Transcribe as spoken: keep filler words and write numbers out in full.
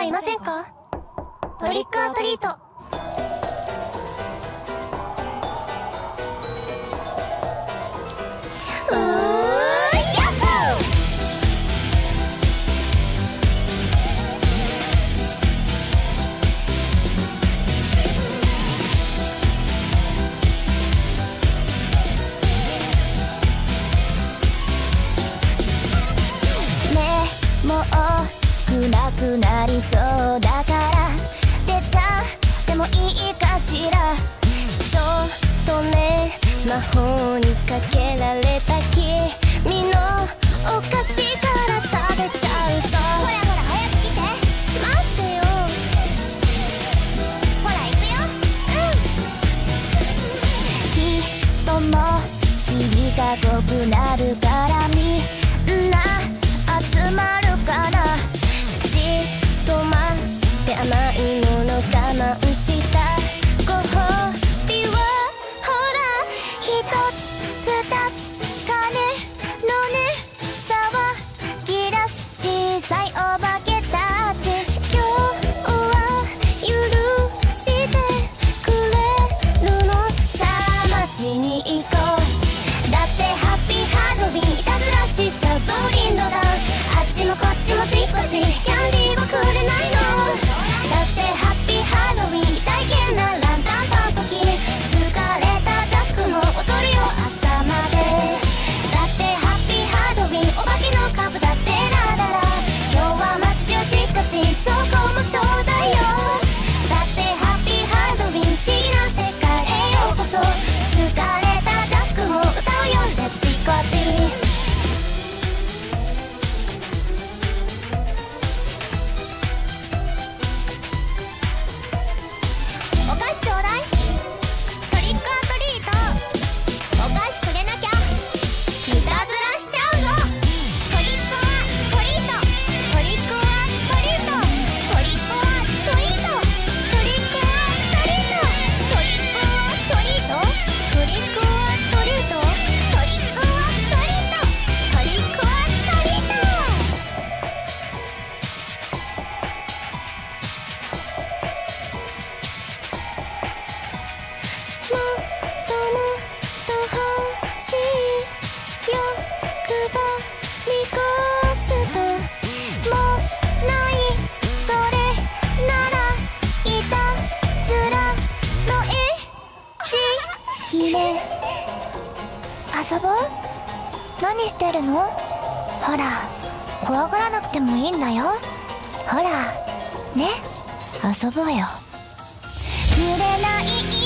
方いませんか？トリックアトリート。うーやっほー！ねえ、もう暗くなりそうだから出たでもいいかしら。ちょっとね、魔法にかけられた君のお菓子から食べちゃうぞ。ほらほら早く来て。待ってよ。ほら行くよ。うん。きっとも君が濃くなるからみんな集まるから、甘いもの我慢したご褒美はほらひとつふたつ金のね騒ぎ出す小さいお化けたち。今日は許してくれるのさあ街に行こう。だってハッピーハロウィンいたずらしちゃうぞリンドラン。あっちもこっちもちっこちキャンディーはくれないの。遊ぼう？何してるの？ほら、怖がらなくてもいいんだよ。ほらね、遊ぼうよ。濡れない